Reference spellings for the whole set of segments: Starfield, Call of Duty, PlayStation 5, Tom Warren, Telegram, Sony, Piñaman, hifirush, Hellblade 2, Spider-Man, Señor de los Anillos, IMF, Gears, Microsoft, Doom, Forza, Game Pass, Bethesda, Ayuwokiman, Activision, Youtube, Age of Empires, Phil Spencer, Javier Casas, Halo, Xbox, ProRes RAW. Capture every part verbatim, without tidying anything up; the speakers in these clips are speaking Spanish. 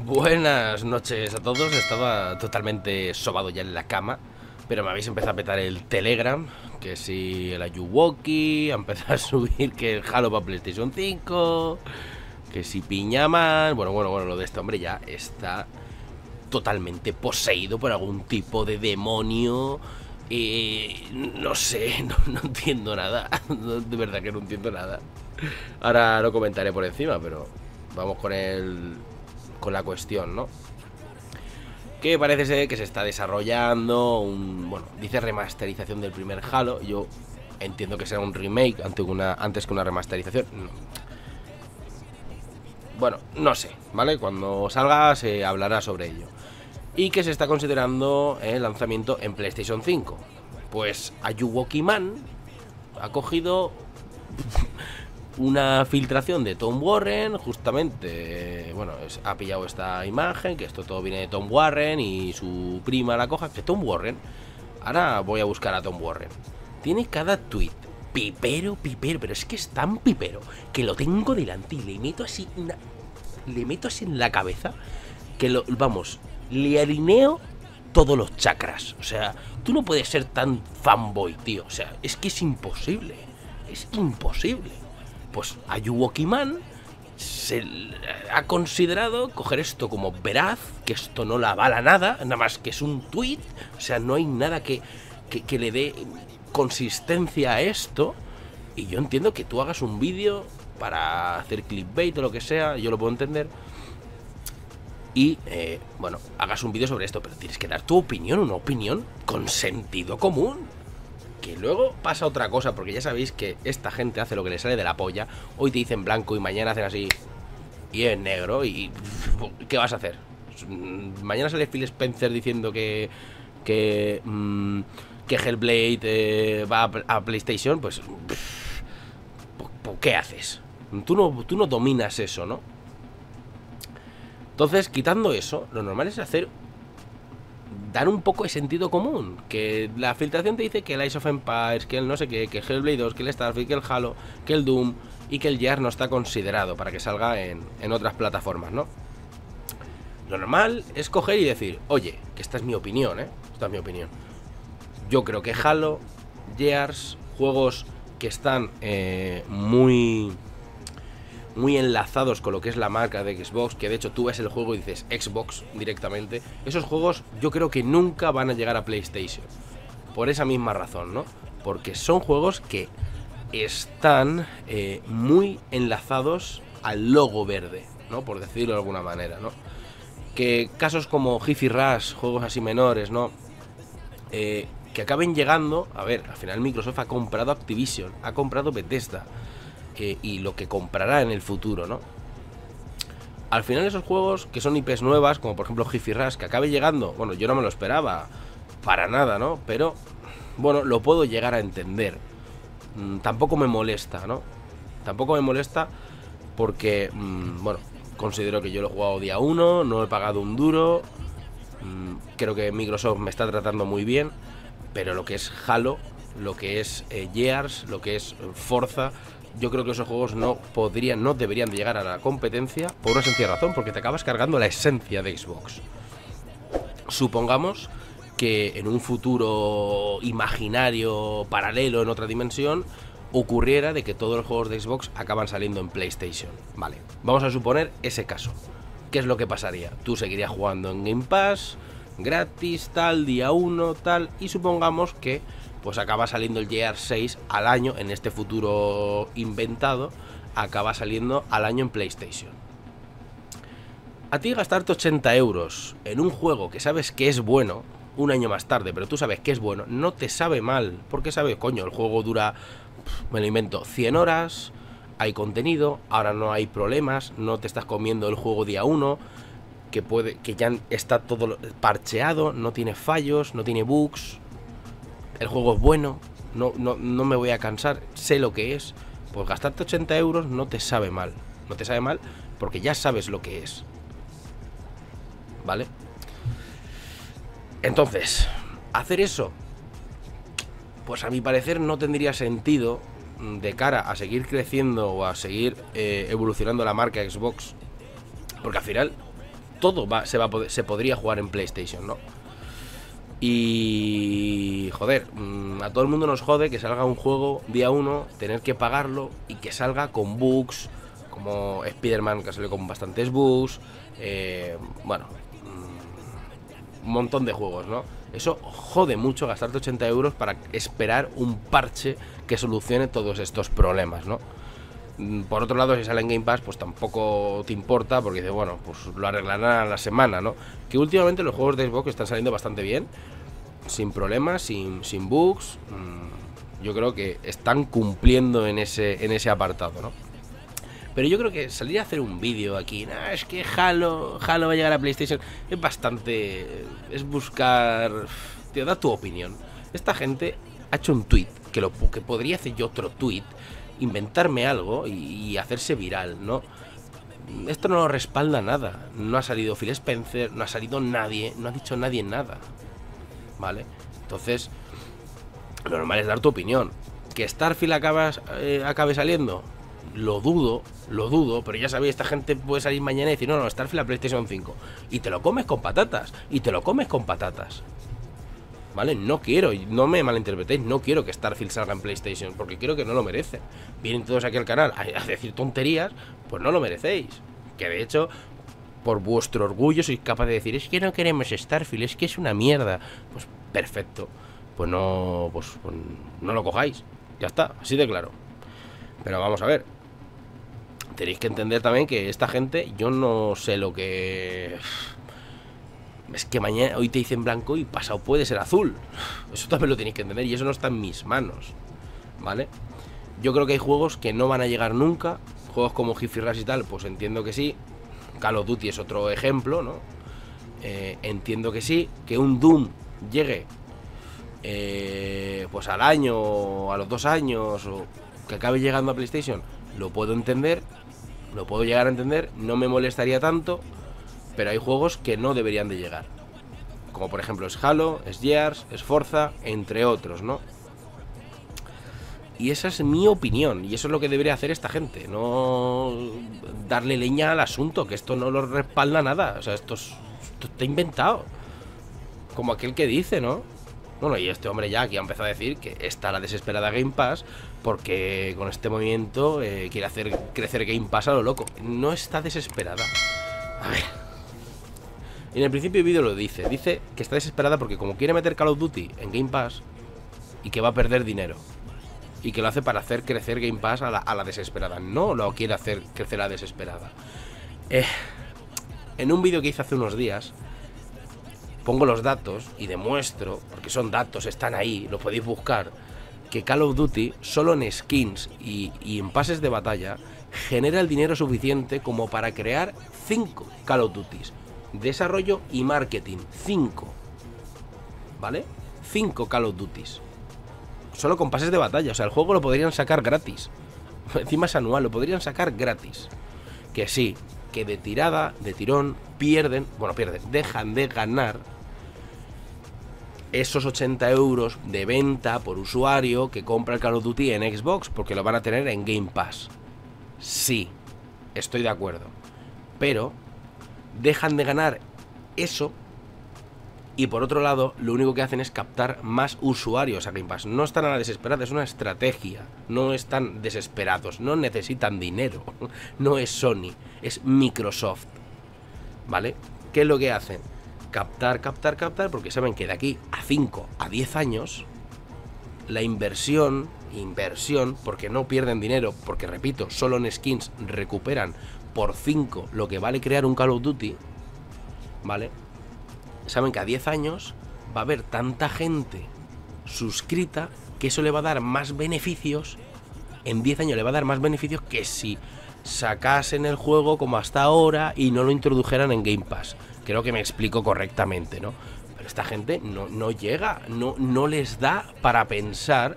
Buenas noches a todos, estaba totalmente sobado ya en la cama, pero me habéis empezado a petar el Telegram, que si el Ayuwoki, a empezar a subir que el Halo para PlayStation cinco, que si Piñaman, bueno, bueno, bueno, lo de este hombre ya está totalmente poseído por algún tipo de demonio. Y no sé, no, no entiendo nada, de verdad que no entiendo nada. Ahora lo comentaré por encima, pero vamos con el... con la cuestión, ¿no? Que parece ser que se está desarrollando un... bueno, dice remasterización del primer Halo. Yo entiendo que será un remake antes que una, antes que una remasterización. No. Bueno, no sé, ¿vale? Cuando salga se hablará sobre ello. Y que se está considerando el lanzamiento en PlayStation cinco. Pues Ayuwokiman ha cogido una filtración de Tom Warren, justamente, bueno, es, ha pillado esta imagen, que esto todo viene de Tom Warren y su prima la coja, que Tom Warren, ahora voy a buscar a Tom Warren, tiene cada tweet pipero, pipero, pero es que es tan pipero, que lo tengo delante y le meto así, una, le meto así en la cabeza, que lo, vamos, le alineo todos los chakras, o sea, tú no puedes ser tan fanboy, tío, o sea, es que es imposible, es imposible. Pues Ayuwokiman se ha considerado coger esto como veraz, que esto no la avala nada, nada más que es un tuit, o sea, no hay nada que, que, que le dé consistencia a esto, y yo entiendo que tú hagas un vídeo para hacer clickbait o lo que sea, yo lo puedo entender, y, eh, bueno, hagas un vídeo sobre esto, pero tienes que dar tu opinión, una opinión con sentido común. Que luego pasa otra cosa, porque ya sabéis que esta gente hace lo que le sale de la polla. Hoy te dicen blanco y mañana hacen así y es negro y... ¿qué vas a hacer? Mañana sale Phil Spencer diciendo que... Que... Mmm, que Hellblade eh, va a, a PlayStation, pues... Pff, ¿qué haces? Tú no, tú no dominas eso, ¿no? Entonces, quitando eso, lo normal es hacer... dar un poco de sentido común. Que la filtración te dice que el Age of Empires, que el no sé qué, que el Hellblade dos, que el Starfield, que el Halo, que el Doom y que el Gears no está considerado para que salga en, en otras plataformas, ¿no? Lo normal es coger y decir, oye, que esta es mi opinión, ¿eh? Esta es mi opinión. Yo creo que Halo, Gears, juegos que están eh, muy... muy enlazados con lo que es la marca de Xbox, que de hecho tú ves el juego y dices Xbox directamente, esos juegos yo creo que nunca van a llegar a PlayStation por esa misma razón, ¿no? Porque son juegos que están eh, muy enlazados al logo verde, ¿no? Por decirlo de alguna manera, ¿no? Que casos como Hit y Rush, juegos así menores, ¿no? Eh, que acaben llegando, a ver, al final Microsoft ha comprado Activision, ha comprado Bethesda, Eh, y lo que comprará en el futuro, ¿no? Al final esos juegos que son I Pes nuevas, como por ejemplo Hit y Rush, que acabe llegando, bueno, yo no me lo esperaba para nada, ¿no? Pero, bueno, lo puedo llegar a entender. Mm, tampoco me molesta, ¿no? Tampoco me molesta porque, mm, bueno, considero que yo lo he jugado día uno, no he pagado un duro, mm, creo que Microsoft me está tratando muy bien, pero lo que es Halo, lo que es eh, Gears, lo que es Forza... yo creo que esos juegos no podrían, no deberían de llegar a la competencia por una sencilla razón, porque te acabas cargando la esencia de Xbox. Supongamos que en un futuro imaginario, paralelo, en otra dimensión, ocurriera de que todos los juegos de Xbox acaban saliendo en PlayStation. Vale, vamos a suponer ese caso. ¿Qué es lo que pasaría? Tú seguirías jugando en Game Pass, gratis, tal, día uno, tal, y supongamos que... pues acaba saliendo el Gears seis al año, en este futuro inventado, acaba saliendo al año en PlayStation. A ti gastarte ochenta euros en un juego que sabes que es bueno, un año más tarde, pero tú sabes que es bueno, no te sabe mal, porque sabes, coño, el juego dura, me lo invento, cien horas, hay contenido, ahora no hay problemas, no te estás comiendo el juego día uno, que, puede, que ya está todo parcheado, no tiene fallos, no tiene bugs... el juego es bueno, no, no, no me voy a cansar, sé lo que es, pues gastarte ochenta euros no te sabe mal, no te sabe mal porque ya sabes lo que es, ¿vale? Entonces, hacer eso, pues a mi parecer no tendría sentido de cara a seguir creciendo o a seguir eh, evolucionando la marca Xbox, porque al final todo va, se, va a poder, se podría jugar en PlayStation, ¿no? Y... joder, a todo el mundo nos jode que salga un juego día uno, tener que pagarlo y que salga con bugs, como Spider-Man, que salió con bastantes bugs, eh, bueno, un montón de juegos, ¿no? Eso jode mucho, gastarte ochenta euros para esperar un parche que solucione todos estos problemas, ¿no? Por otro lado, si sale en Game Pass, pues tampoco te importa, porque dices, bueno, pues lo arreglarán a la semana, ¿no? Que últimamente los juegos de Xbox están saliendo bastante bien, sin problemas, sin, sin bugs. Yo creo que están cumpliendo en ese, en ese apartado, ¿no? Pero yo creo que salir a hacer un vídeo aquí, no, es que Halo, Halo va a llegar a PlayStation, es bastante... es buscar... Tío, da tu opinión. Esta gente ha hecho un tweet, que, lo, que podría hacer yo otro tweet, inventarme algo y, y hacerse viral, ¿no? Esto no lo respalda nada. No ha salido Phil Spencer, no ha salido nadie, no ha dicho nadie nada, ¿vale? Entonces, lo normal es dar tu opinión. ¿Que Starfield acabas, eh, acabe saliendo? Lo dudo, lo dudo, pero ya sabéis, esta gente puede salir mañana y decir, no, no, Starfield a PlayStation cinco. Y te lo comes con patatas, y te lo comes con patatas. ¿Vale? No quiero, no me malinterpretéis, no quiero que Starfield salga en PlayStation, porque creo que no lo merece. Vienen todos aquí al canal a decir tonterías, pues no lo merecéis. Que de hecho, por vuestro orgullo sois capaz de decir, es que no queremos Starfield, es que es una mierda. Pues perfecto, pues no, pues, pues no lo cojáis, ya está, así de claro. Pero vamos a ver, tenéis que entender también que esta gente, yo no sé lo que... Es que mañana, hoy te dicen blanco y pasado puede ser azul. Eso también lo tenéis que entender y eso no está en mis manos, ¿vale? Yo creo que hay juegos que no van a llegar nunca. Juegos como Hit Rush y tal, pues entiendo que sí. Call of Duty es otro ejemplo, ¿no? Eh, entiendo que sí. Que un Doom llegue eh, pues al año o a los dos años o... que acabe llegando a PlayStation, lo puedo entender, lo puedo llegar a entender, no me molestaría tanto, pero hay juegos que no deberían de llegar, como por ejemplo es Halo, es Gears, es Forza, entre otros, ¿no? Y esa es mi opinión, y eso es lo que debería hacer esta gente, no darle leña al asunto, que esto no lo respalda nada, o sea, esto, es, esto está inventado, como aquel que dice, ¿no? Bueno, y este hombre ya aquí ha empezado a decir que está la desesperada Game Pass porque con este movimiento eh, quiere hacer crecer Game Pass a lo loco. No está desesperada. A ver. En el principio del vídeo lo dice. Dice que está desesperada porque como quiere meter Call of Duty en Game Pass y que va a perder dinero. Y que lo hace para hacer crecer Game Pass a la, a la desesperada. No lo quiere hacer crecer a la desesperada. Eh, en un vídeo que hice hace unos días... pongo los datos y demuestro, porque son datos, están ahí, lo podéis buscar, que Call of Duty solo en skins y, y en pases de batalla genera el dinero suficiente como para crear cinco Call of Duties, desarrollo y marketing, cinco, ¿vale? cinco Call of Duties, solo con pases de batalla, o sea, el juego lo podrían sacar gratis, encima es anual, lo podrían sacar gratis, que sí, que de tirada, de tirón, pierden, bueno, pierden, dejan de ganar esos ochenta euros de venta por usuario que compra el Call of Duty en Xbox, porque lo van a tener en Game Pass. Sí, estoy de acuerdo, pero dejan de ganar eso y por otro lado lo único que hacen es captar más usuarios a Game Pass. No están a la desesperada, es una estrategia, no están desesperados, no necesitan dinero, no es Sony, es Microsoft, ¿vale? ¿Qué es lo que hacen? Captar, captar, captar, porque saben que de aquí a cinco, a diez años, la inversión, inversión, porque no pierden dinero, porque repito, solo en skins recuperan por cinco lo que vale crear un Call of Duty, ¿vale? Saben que a diez años va a haber tanta gente suscrita que eso le va a dar más beneficios, en diez años le va a dar más beneficios que si sacasen el juego como hasta ahora y no lo introdujeran en Game Pass. Creo que me explico correctamente, ¿no? Pero esta gente no, no llega, no, no les da para pensar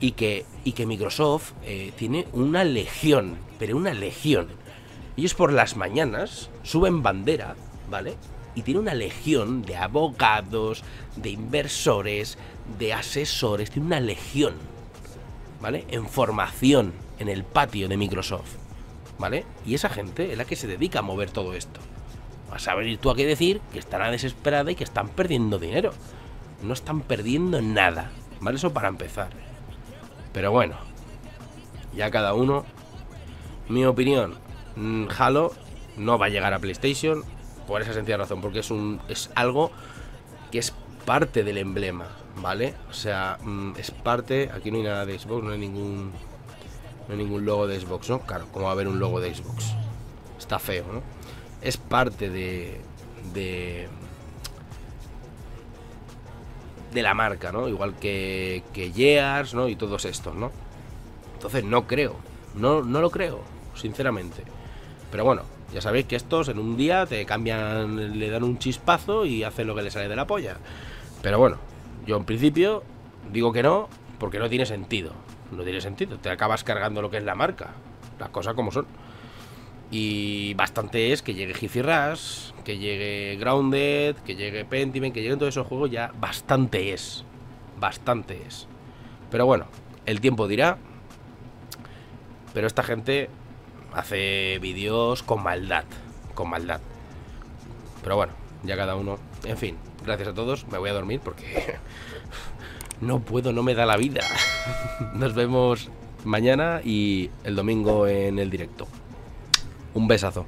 y que, y que Microsoft eh, tiene una legión, pero una legión. Ellos por las mañanas suben bandera, ¿vale? Y tiene una legión de abogados, de inversores, de asesores, tiene una legión, ¿vale? En formación, en el patio de Microsoft, ¿vale? Y esa gente es la que se dedica a mover todo esto. vas a venir tú aquí a decir que estará desesperada y que están perdiendo dinero. No están perdiendo nada, ¿vale? Eso para empezar. Pero bueno, ya cada uno. Mi opinión, Halo no va a llegar a PlayStation por esa sencilla razón, porque es un es algo que es parte del emblema, ¿vale? O sea, es parte, aquí no hay nada de Xbox, no hay ningún no hay ningún logo de Xbox, ¿no? Claro, ¿cómo va a haber un logo de Xbox? Está feo, ¿no? Es parte de de de la marca, ¿no? Igual que, que Gears, ¿no? Y todos estos, ¿no? Entonces no creo, no, no lo creo, sinceramente. Pero bueno, ya sabéis que estos en un día te cambian, le dan un chispazo y hacen lo que les sale de la polla. Pero bueno, yo en principio digo que no, porque no tiene sentido. No tiene sentido, te acabas cargando lo que es la marca, las cosas como son. Y bastante es que llegue Hicirras, que llegue Grounded, que llegue Pentiment, que lleguen todos esos juegos, ya bastante es. Bastante es. Pero bueno, el tiempo dirá. Pero esta gente hace vídeos con maldad. Con maldad. Pero bueno, ya cada uno. En fin, gracias a todos. Me voy a dormir porque no puedo, no me da la vida. Nos vemos mañana y el domingo en el directo. Un besazo.